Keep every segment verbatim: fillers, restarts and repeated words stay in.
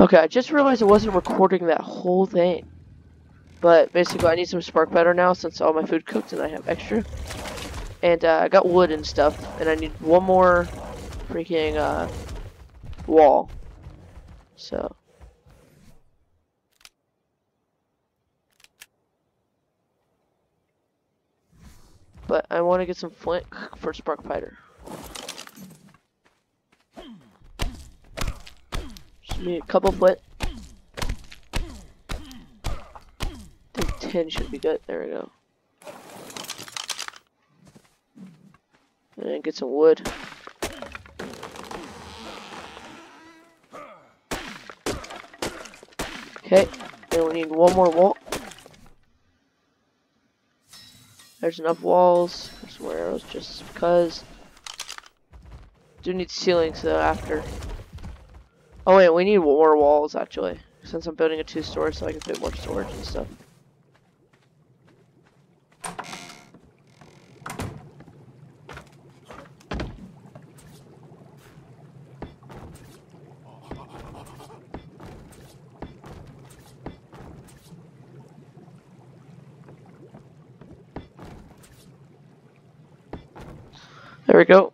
Okay, I just realized I wasn't recording that whole thing. But basically, I need some spark powder now since all my food cooked and I have extra. And uh, I got wood and stuff, and I need one more freaking uh, wall. So. But I want to get some flint for spark powder. Just need a couple flint. I think ten should be good. There we go. And get some wood. Okay, then we need one more wall. There's enough walls. There's more arrows just because. Do need ceilings though after. Oh wait, we need more walls actually. Since I'm building a two-story, so I can fit more storage and stuff. There we go.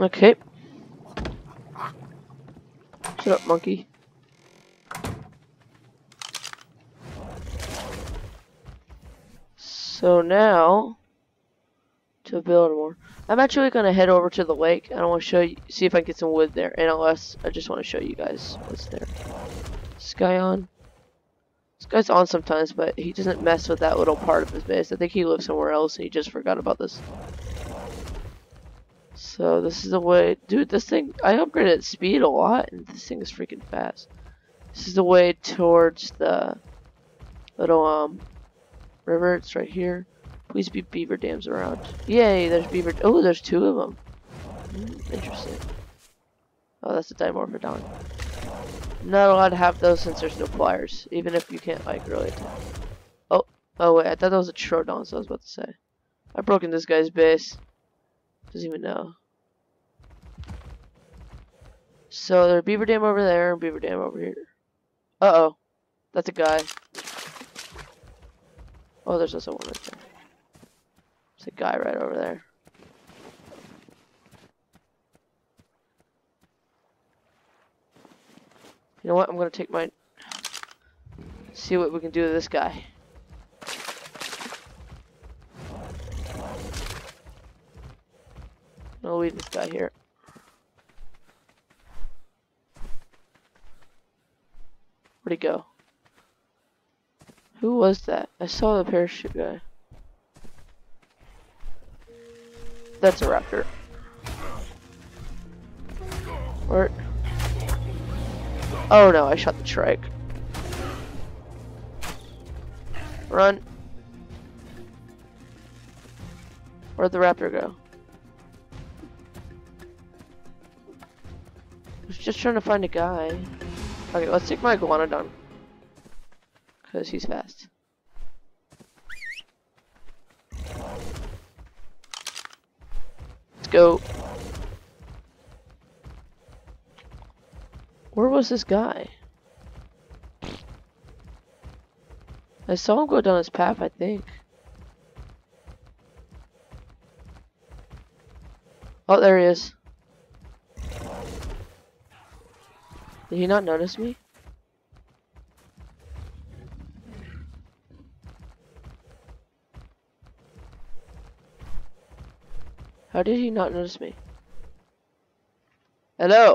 Okay. Shut up, monkey. So now, to build more, I'm actually gonna head over to the lake. I want to show you, see if I can get some wood there. And unless, I just want to show you guys what's there. This guy on. This guy's on sometimes, but he doesn't mess with that little part of his base. I think he lives somewhere else, and he just forgot about this. So this is the way, dude, this thing, I upgraded its speed a lot, and this thing is freaking fast. This is the way towards the little, um, river, it's right here. Please be beaver dams around. Yay, there's beaver, oh, there's two of them. Mm, interesting. Oh, that's a dimorphodon. I'm not allowed to have those since there's no pliers, even if you can't, like, really attack. Oh, oh wait, I thought that was a troodon, so I was about to say. I've broken this guy's base. Doesn't even know. So there's beaver dam over there and beaver dam over here. Uh oh. That's a guy. Oh, there's also one right there. There's a guy right over there. You know what? I'm gonna take my. See what we can do to this guy. I'll leave this guy here. Where'd he go? Who was that? I saw the parachute guy. That's a raptor. Where? Oh no, I shot the shrike. Run. Where'd the raptor go? Just trying to find a guy. Okay, let's take my iguanodon. Because he's fast. Let's go. Where was this guy? I saw him go down his path, I think. Oh, there he is. Did he not notice me? How did he not notice me? Hello?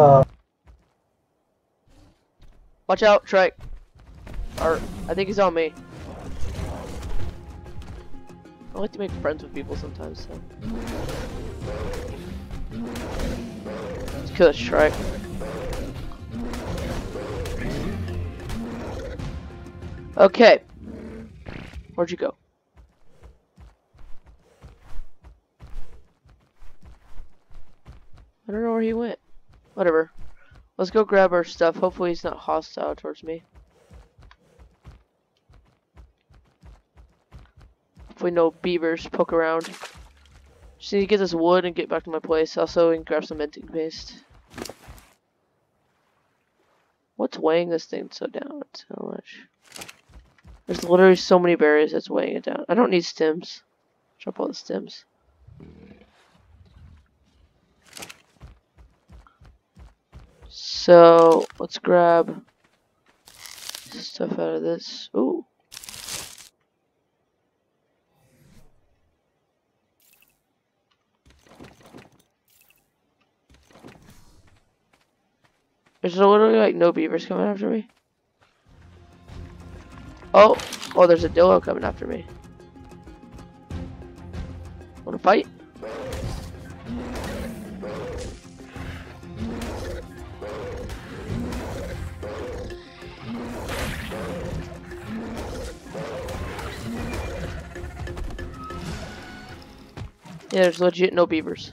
Uh. Watch out, Shrike. Or, I think he's on me. I like to make friends with people sometimes, so. Kill a shrike. Okay. Where'd you go? I don't know where he went. Whatever. Let's go grab our stuff. Hopefully he's not hostile towards me. Hopefully no beavers poke around. Just need to get this wood and get back to my place. Also, we can grab some minting paste. weighing this thing so down so much. There's literally so many berries that's weighing it down. I don't need stems. Drop all the stems. So let's grab stuff out of this. Ooh. There's literally like no beavers coming after me. Oh, oh, there's a dillo coming after me. Wanna fight? Yeah, there's legit no beavers.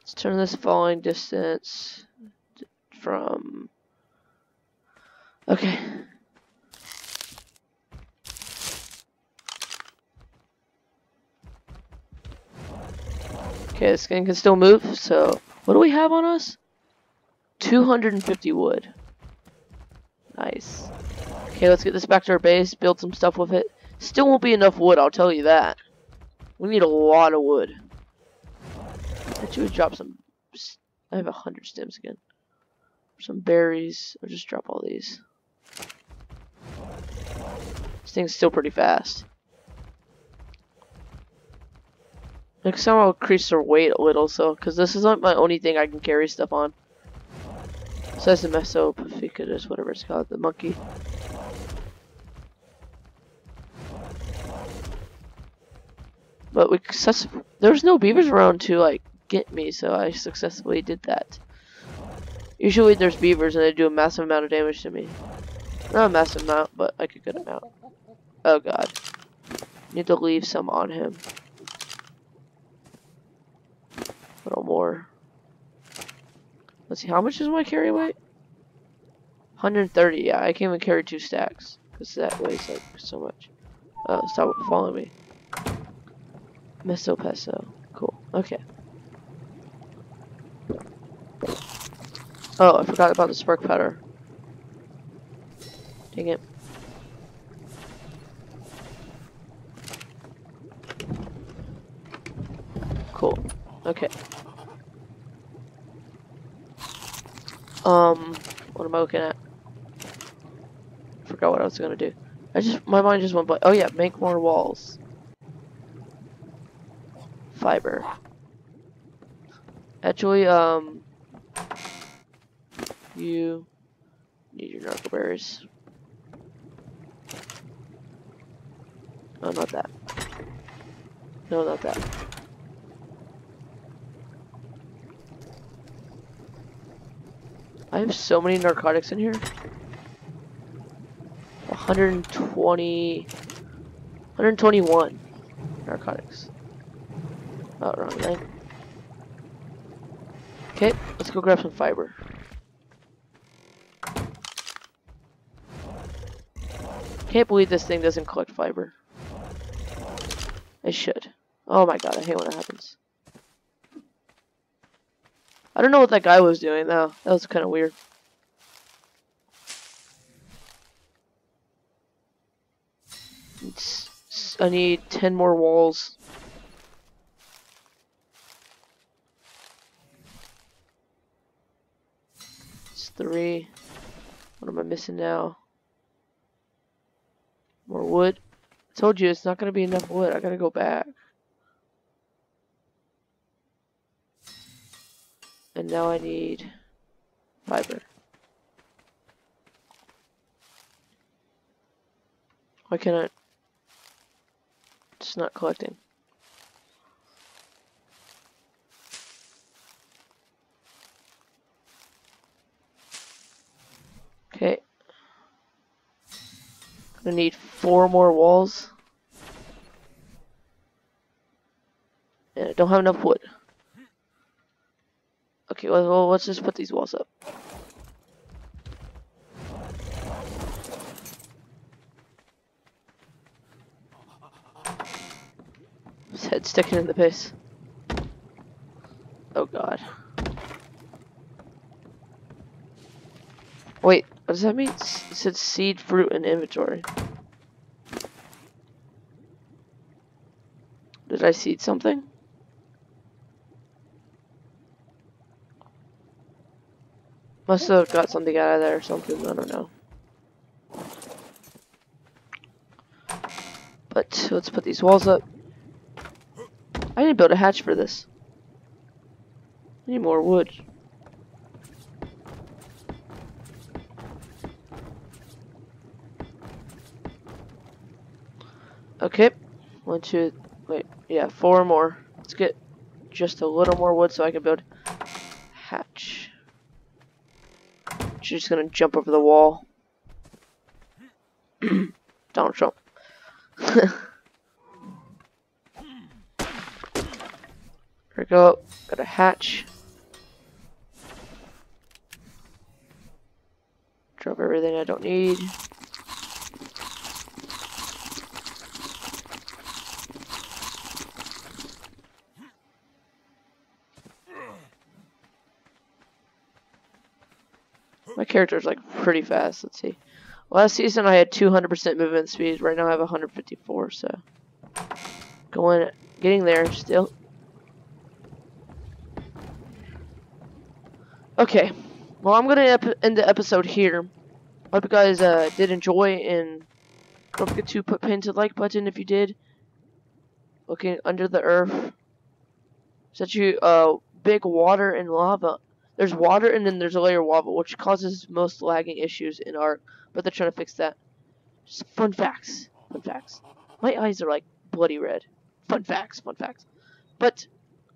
Let's turn this falling distance from. Okay. Okay, this thing can still move, so what do we have on us? two hundred fifty wood. Nice. Okay, let's get this back to our base, build some stuff with it. Still won't be enough wood, I'll tell you that. We need a lot of wood. I should have dropped some. I have a hundred stems again. Some berries. I'll just drop all these. This thing's still pretty fast. Next time I'll increase their weight a little, so because this is not my only thing I can carry stuff on. So that's the Mesopafikidus, whatever it's called, the monkey. But we successfully, there was no beavers around to like get me, so I successfully did that. Usually there's beavers and they do a massive amount of damage to me. Not a massive amount, but like a good amount. Oh god. Need to leave some on him. A little more. Let's see, how much is my carry weight? one hundred thirty, yeah, I can't even carry two stacks. Because that weighs like so much. Oh, stop following me. Meso peso. Cool. Okay. Oh, I forgot about the spark powder. Dang it. Cool. Okay. Um, what am I looking at? Forgot what I was gonna do. I just, my mind just went blank. Oh yeah, make more walls. Fiber. Actually, um, you need your narcoberries. No, not that. No, not that. I have so many narcotics in here. one hundred twenty, one hundred twenty-one narcotics. Oh, wrong thing. Okay, let's go grab some fiber. Can't believe this thing doesn't collect fiber. It should. Oh my god, I hate when it happens. I don't know what that guy was doing though. That was kind of weird. It's, I need ten more walls. Three. What am I missing now? More wood. I told you it's not gonna be enough wood. I gotta go back. And now I need fiber. Why can't I? It's not collecting. Okay, I'm gonna need four more walls, and I don't have enough wood. Okay, well, let's just put these walls up. His head's sticking in the base. Oh god. Wait, what does that mean? It said seed, fruit, and inventory. Did I seed something? Must have got something out of there or something, I don't know. But let's put these walls up. I need to build a hatch for this. I need more wood. Okay. One, two, wait, yeah, four more. Let's get just a little more wood so I can build a hatch. She's just gonna jump over the wall. Donald Trump. Here we go. Got a hatch. Drop everything I don't need. My character's like pretty fast. Let's see. Last season I had two hundred percent movement speed. Right now I have one hundred fifty-four. So going, getting there still. Okay, well I'm gonna end the episode here. I hope you guys uh, did enjoy, and don't forget to put pin to the like button if you did. Looking under the earth, such a uh, big water and lava. There's water and then there's a layer of lava, which causes most lagging issues in ARK, but they're trying to fix that. Just fun facts, fun facts. My eyes are like bloody red. Fun facts, fun facts. But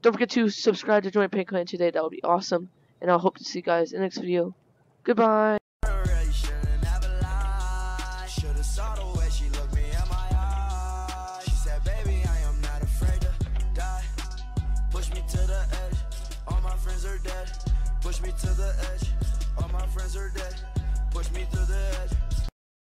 don't forget to subscribe to join PainClan today. That would be awesome. And I hope to see you guys in the next video. Goodbye. Push me to the edge. All my friends are dead. Push me to the edge.